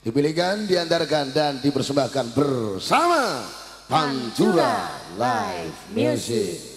Dipilihkan, diantarkan dan dipersembahkan bersama Pantura Live Music.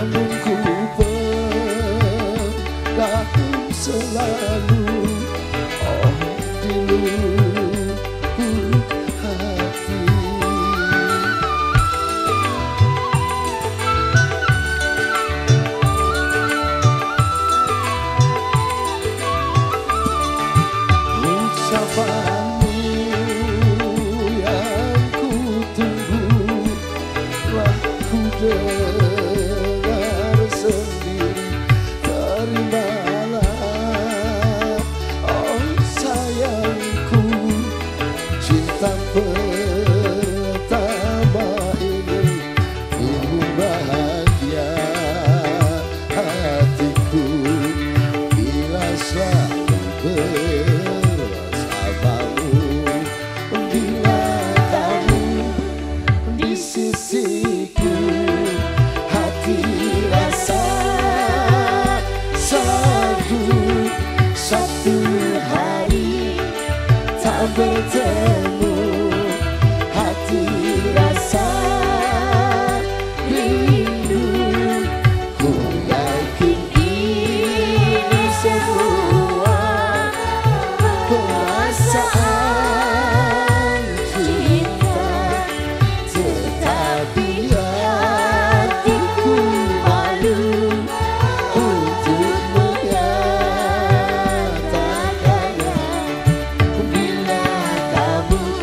namun ku berlaku selalu oh di lubuk hati. Ucapanmu yang ku tunggu telah ku dengar sendiri. Terimalah, oh sayangku, cinta pertama ini. Ku bahagia hatiku bila selalu bersamamu, bila kamu di sisiku, hati rasa satu. Satu hari tak bertemu, hati rasa rindu. Ku yakin ini semua perasaan cinta, tetapi hatiku malu untuk menyatakannya. Bila kamu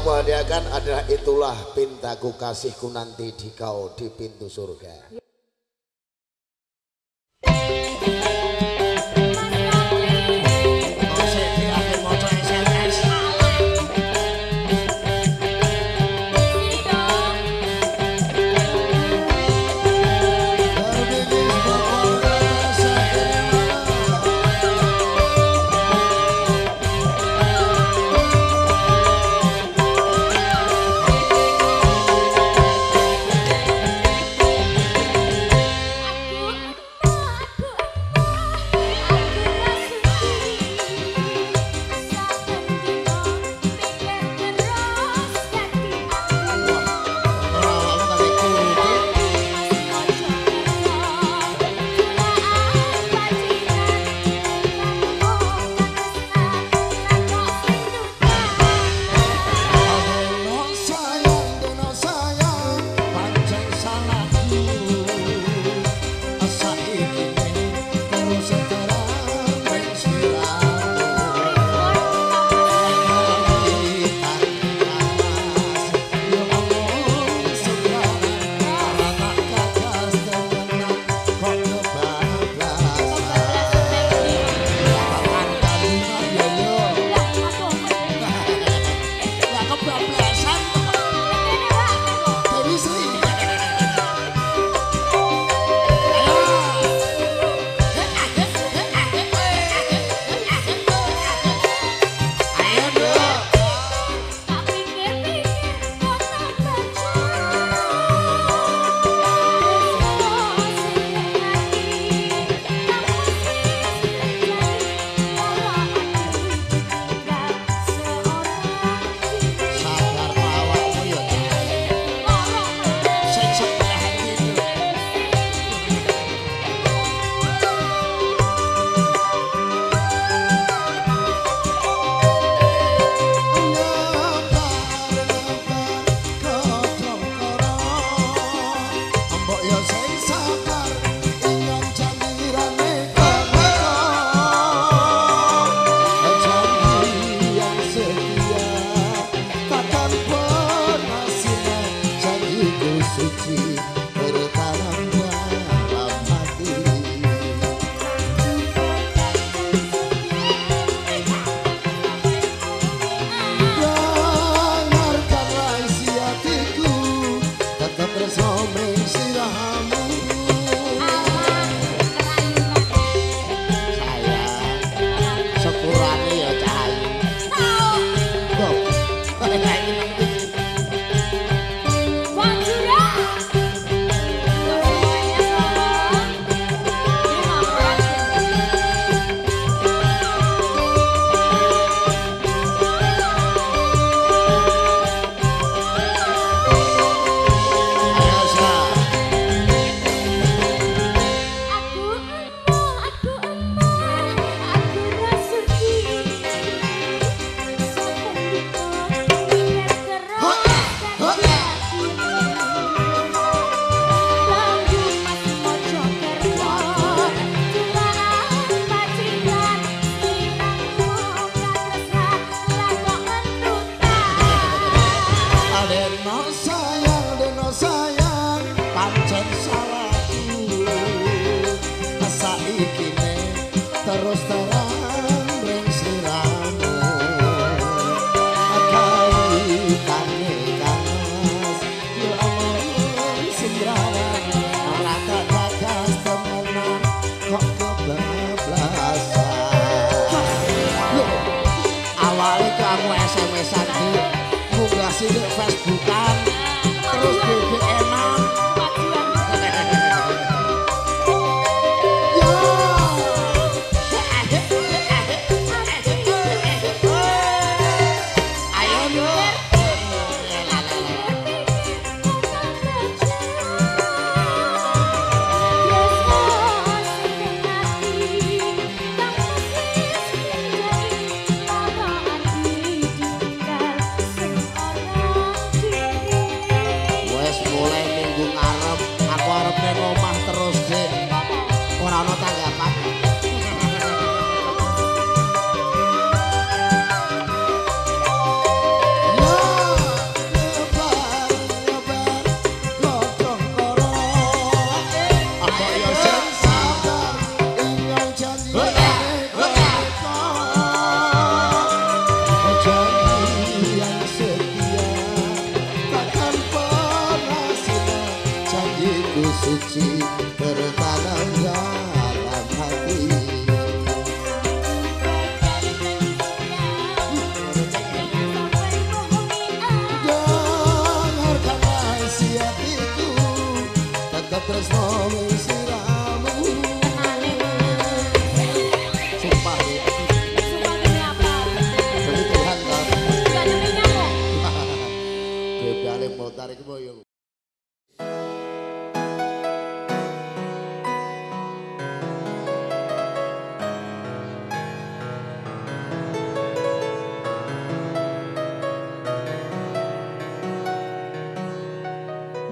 Allah diakan adalah itulah pintaku kasihku nanti di kau di pintu surga.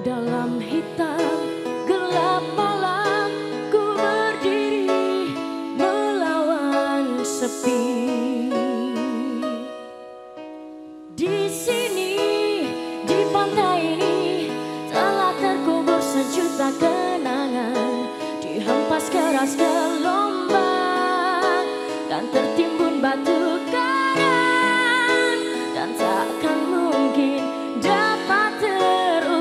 dalam hitam gelap malam ku berdiri melawan sepi. Di sini, di pantai ini telah terkubur sejuta kenangan, dihempas keras gelombang dan tertimbun batu karang, dan takkan mungkin dapat terulang.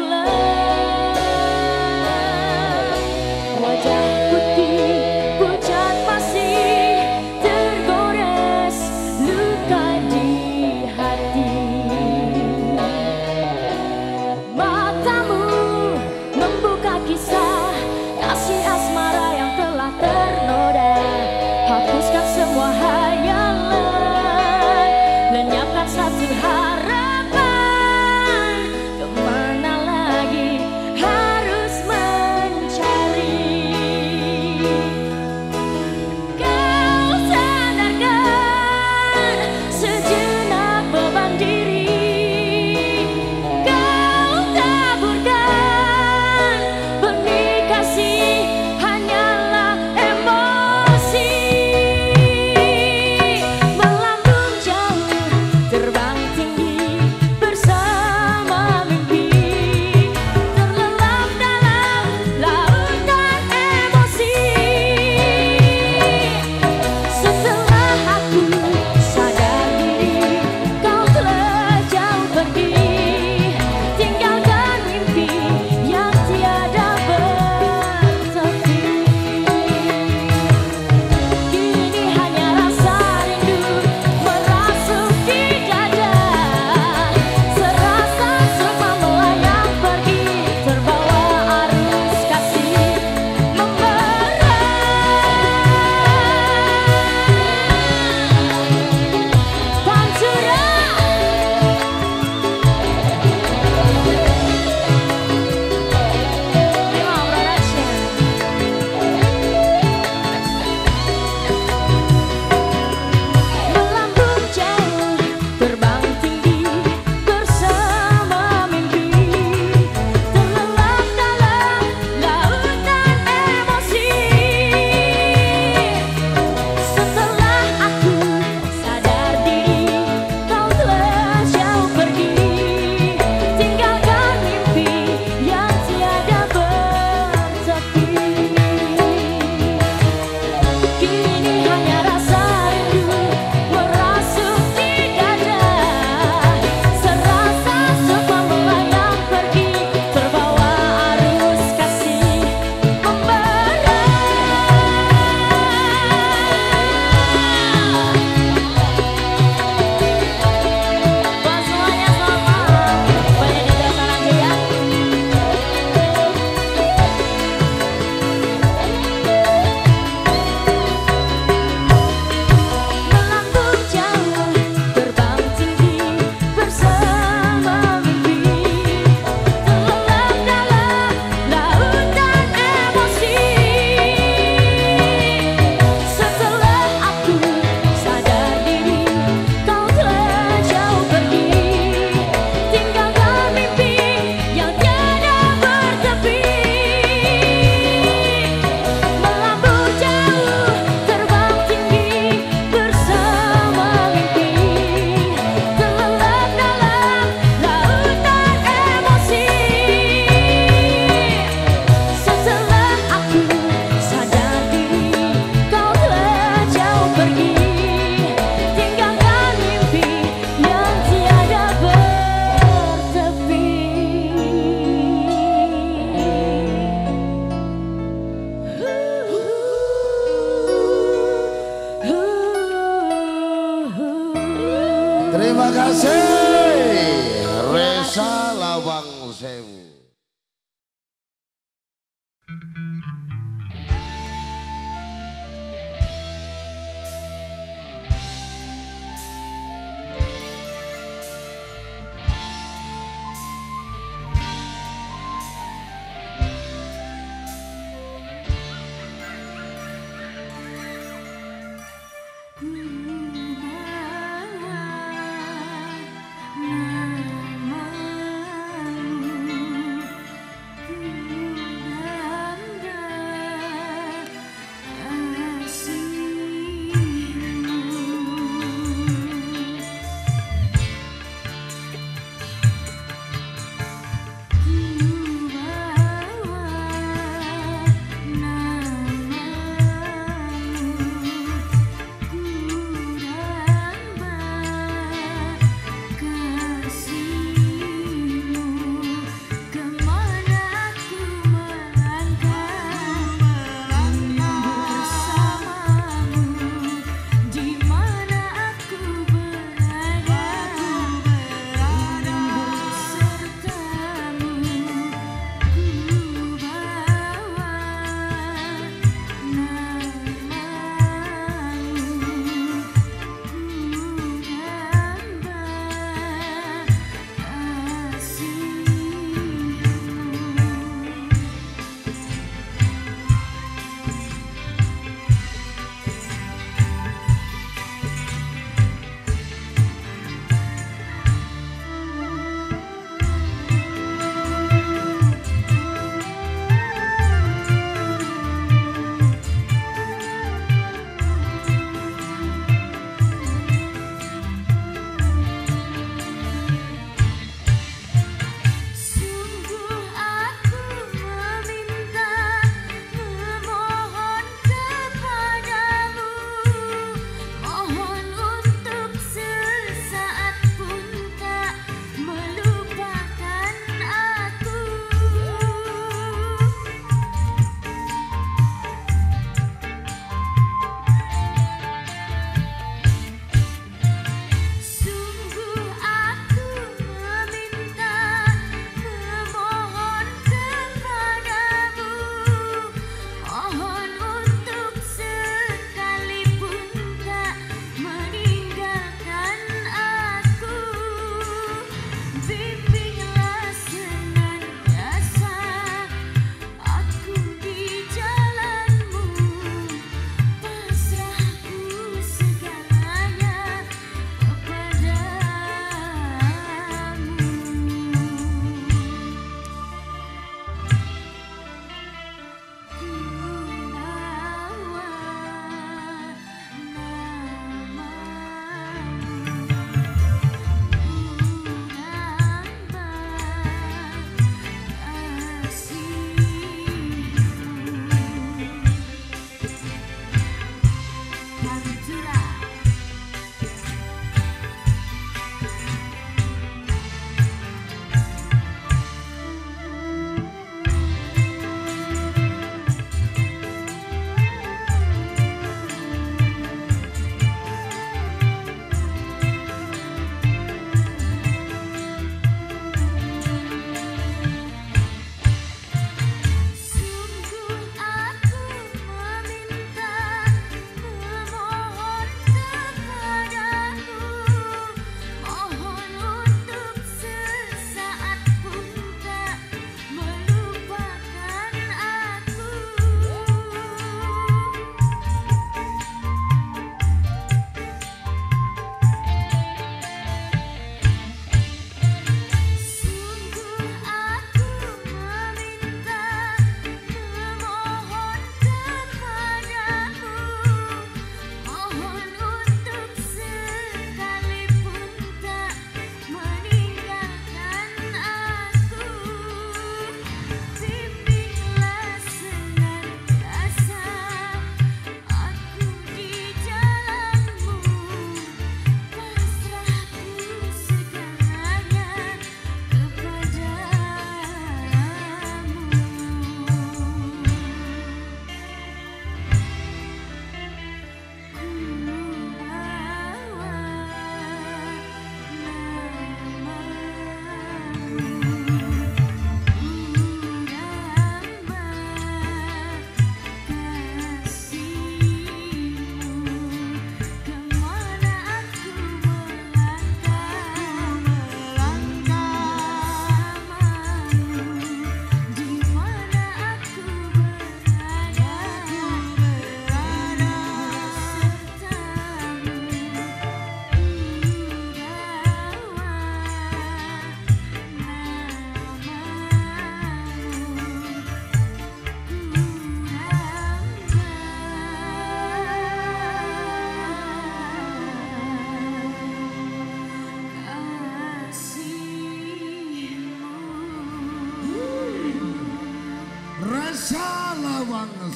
Wajah putih pucat masih tergores luka di hati. Matamu membuka kisah kasih asmara yang telah ternoda. Hapuskan semua hayalan, lenyapkan satu harapan. Kemana lagi harus mencari? Kau sadarkan sejenak beban diri, kau taburkan benih kasih, hanyalah emosi. Melambung jauh, terbang tinggi bersama mimpi, terlelap dalam lautan emosi. Setelah aku sadar diri, kau telah jauh pergi, tinggalkan mimpi yang tiada bertepi. Kini hanya rasa rindu merasuk di dada, serasa semua melayang pergi, terbawa arus kasih membara. Pantura. Melambung jauh, terbang tinggi bersama mimpi, terlelap dalam lautan emosi. Setelah aku sadar diri, kau telah jauh pergi, tinggalkan mimpi yang tiada bertepi. Kini hanya rasa rindu merasuk di dada, serasa semua melayang pergi, terbawa arus kasih membara. Buat semuanya selamat malam, banyak di dasar aja ya. Melambung jauh, terbang tinggi bersama mimpi, terlelap dalam lautan emosi. Setelah aku sadar diri, kau telah jauh pergi, tinggalkan mimpi yang tiada bertepi. Melambung jauh, terbang tinggi bersama mimpi, terlelap dalam lautan emosi. Setelah aku sadar diri, kau telah jauh pergi, tinggalkan mimpi yang tiada bertepi. Terima kasih Resa Lawang Sewu.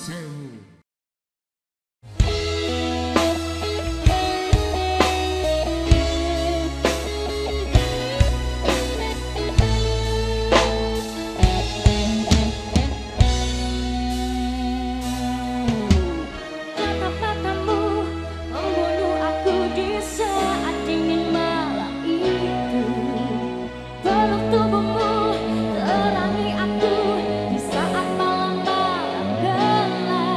sewu. Tubuhmu terangi aku di saat malam gelap.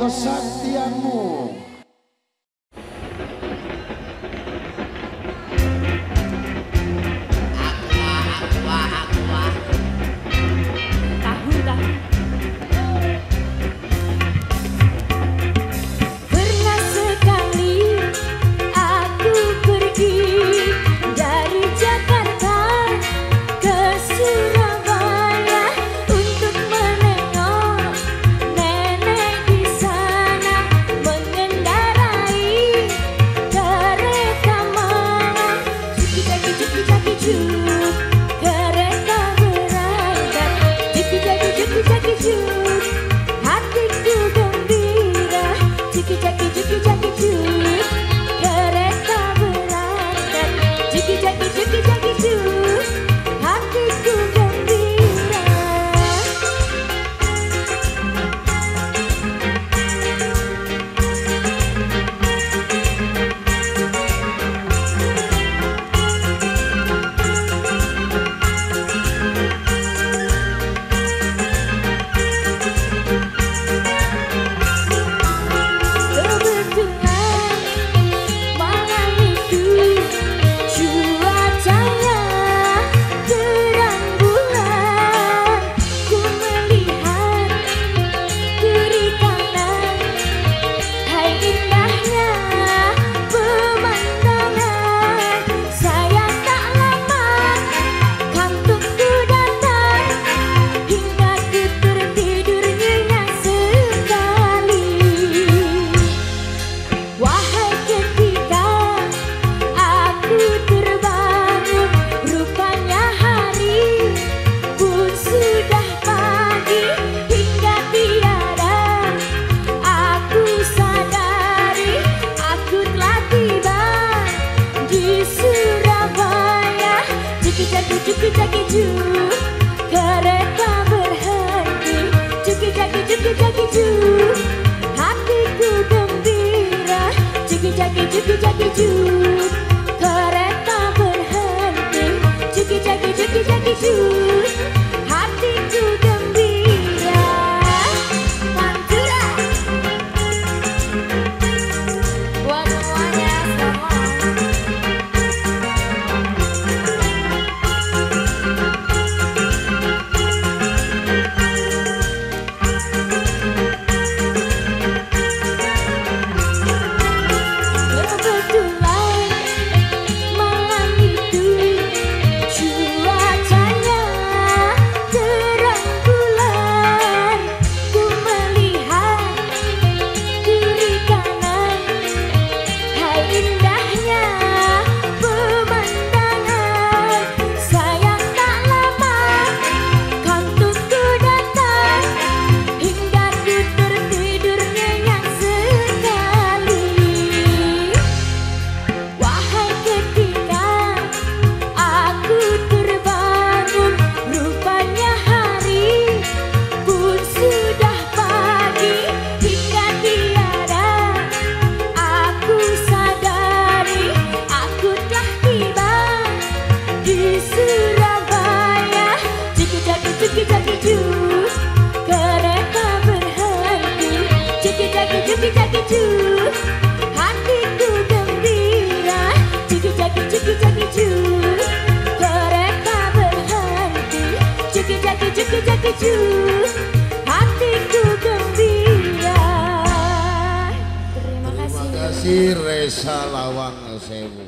kesaktianmu. Kereta berhenti, cuki-caki, cuki-caki, cuki. Hatiku gembira, cuki-caki, cuki-caki, cuki. Kereta berhenti, cuki-caki, cuki-caki, cuki. Hatiku gembira. Pantura. Waduh-waduh semua. Hatiku gembira, cuki-caki, cuki-caki, cuki. Kereta berhenti, cuki-caki, cuki-caki, cuki. Hatiku gembira. Terima kasih. Terima kasih Resa Lawang Sewu.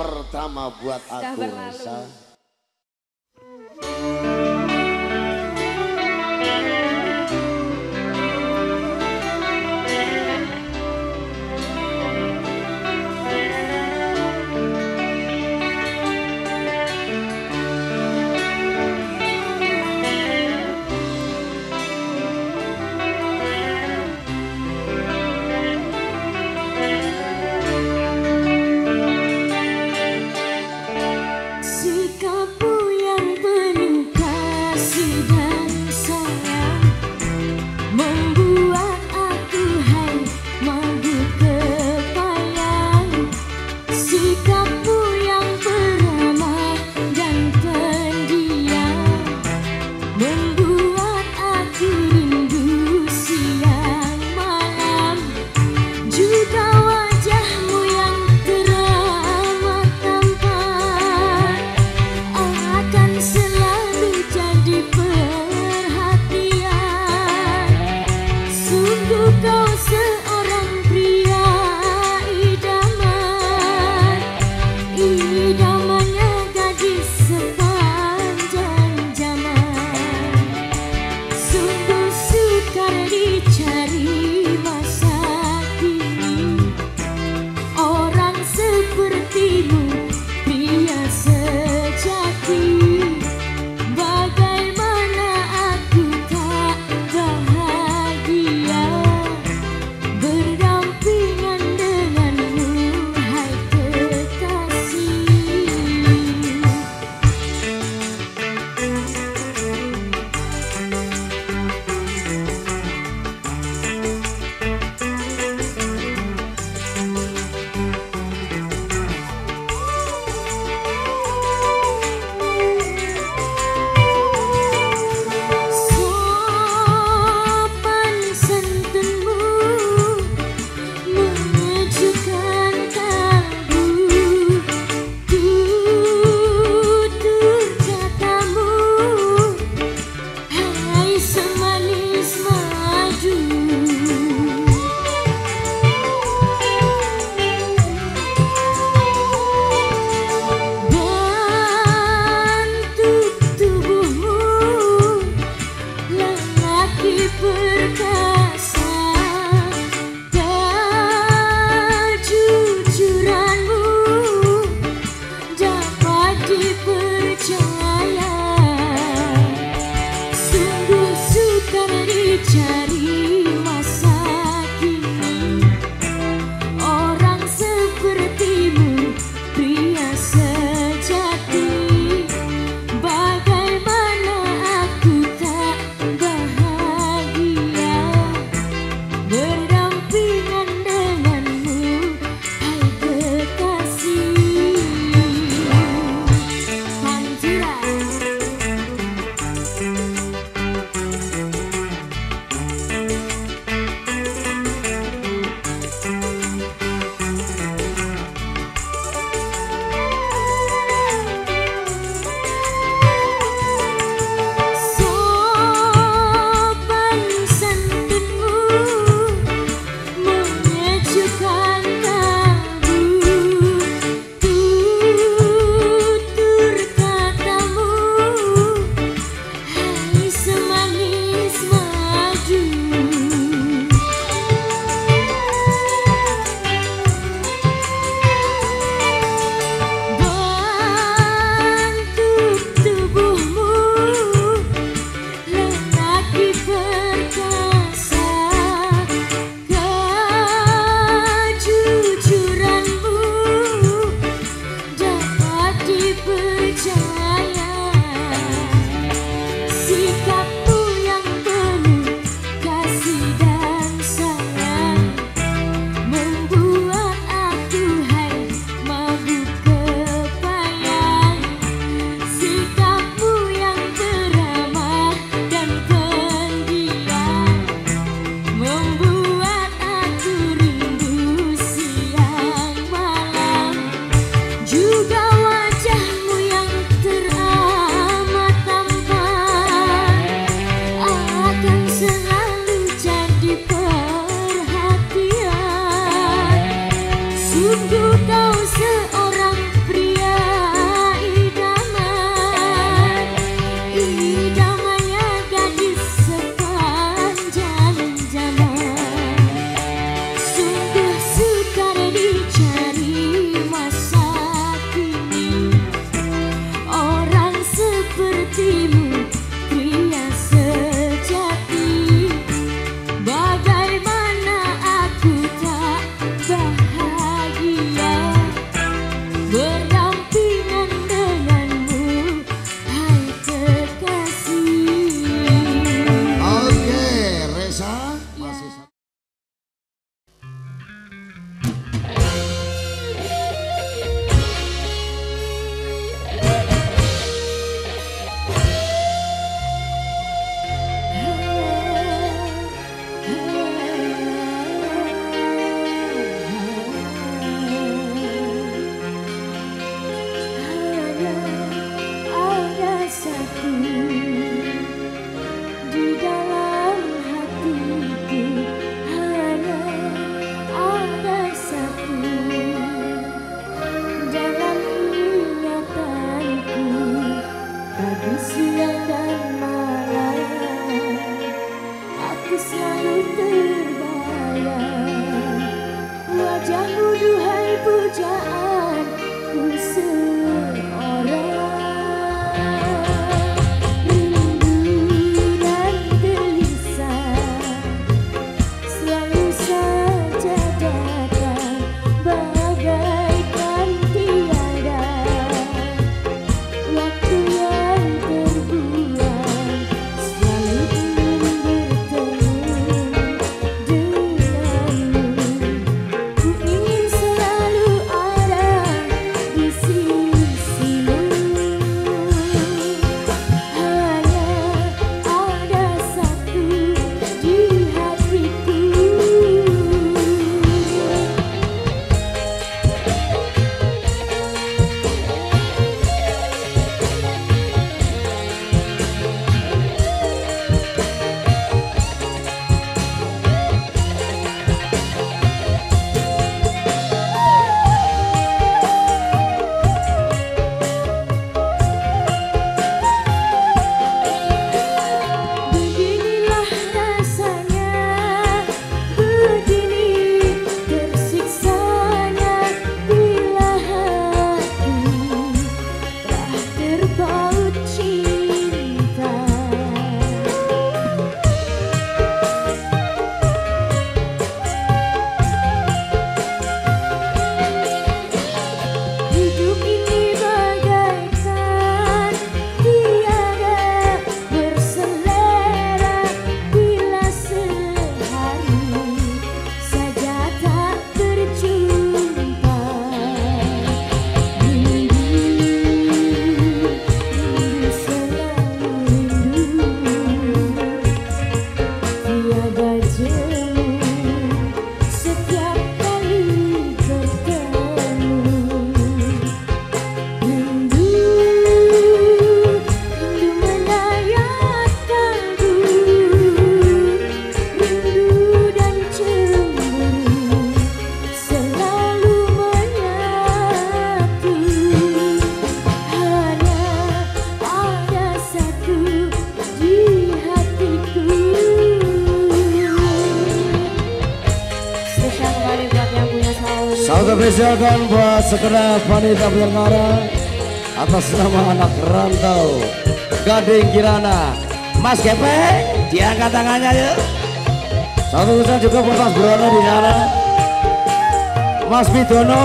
pertama buat aku Rosa. Bagaimana aku tak bahagia. spesial kan buat segenap wanita Pantura atas nama anak rantau Gading Kirana, Mas Gepeng, diangkat tangannya yuk. Satu usaha juga buat Mas Brono di sana, Mas Bidono,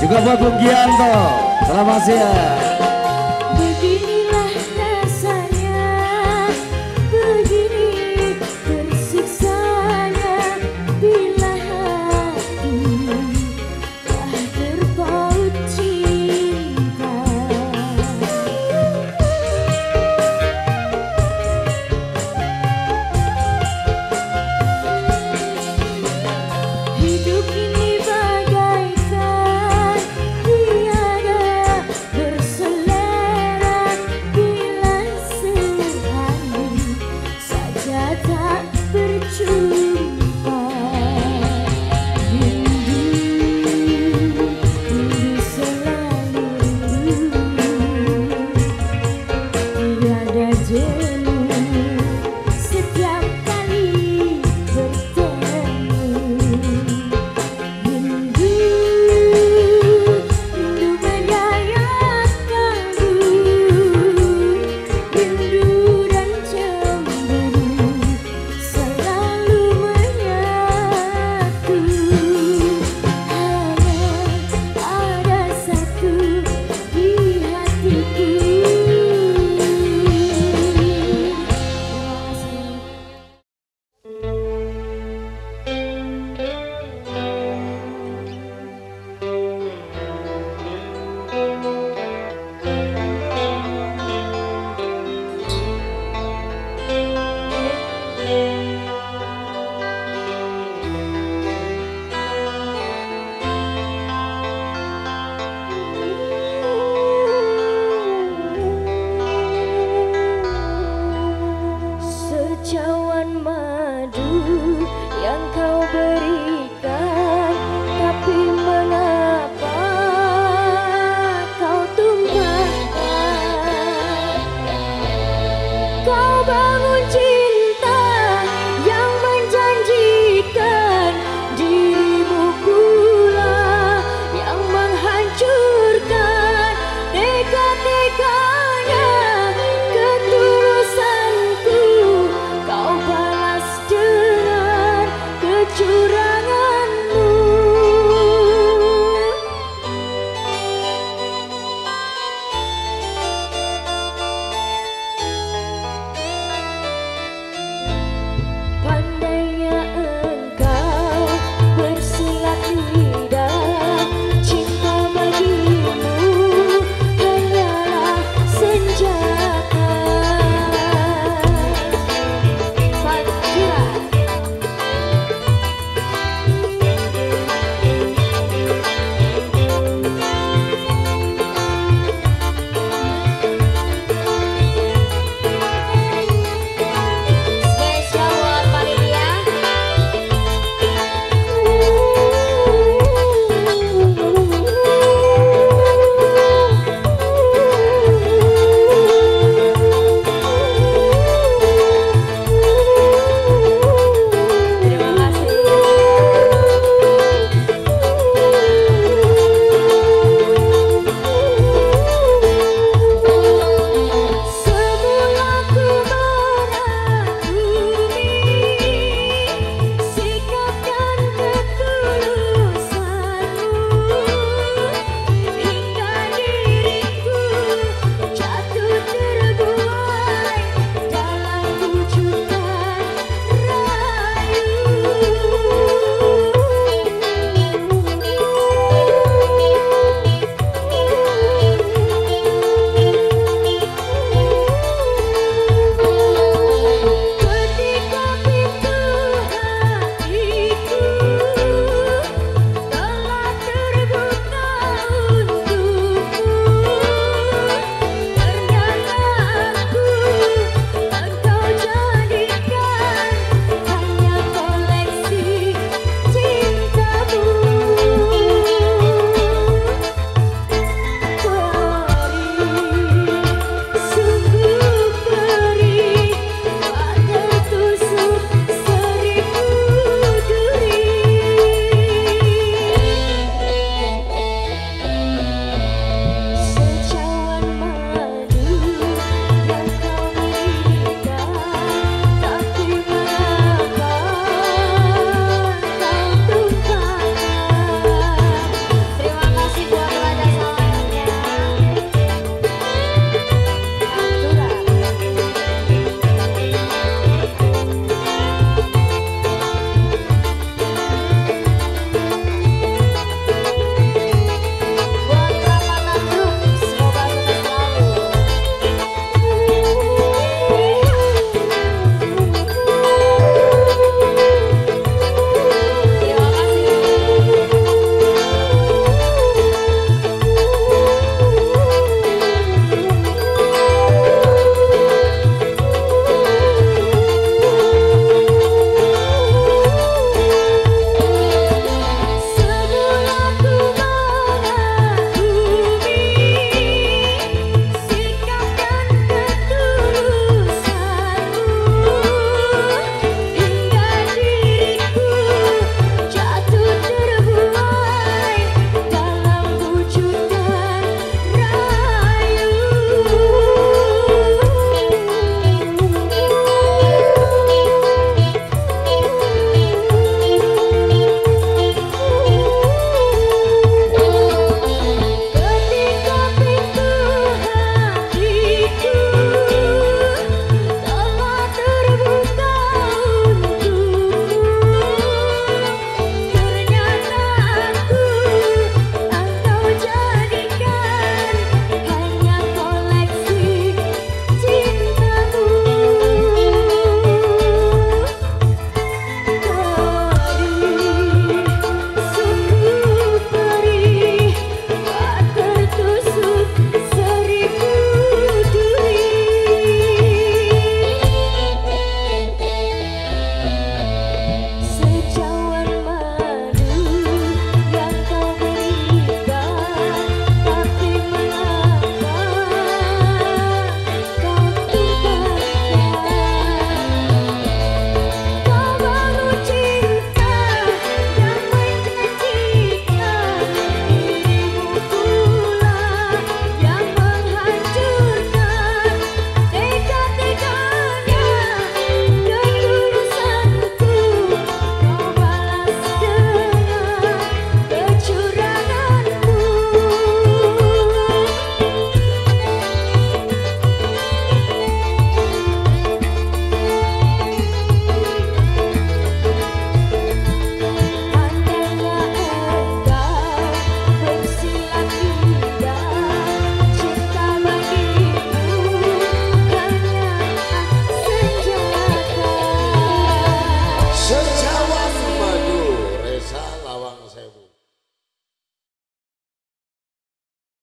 juga buat Bung Gianto. Selamat siang. Jangan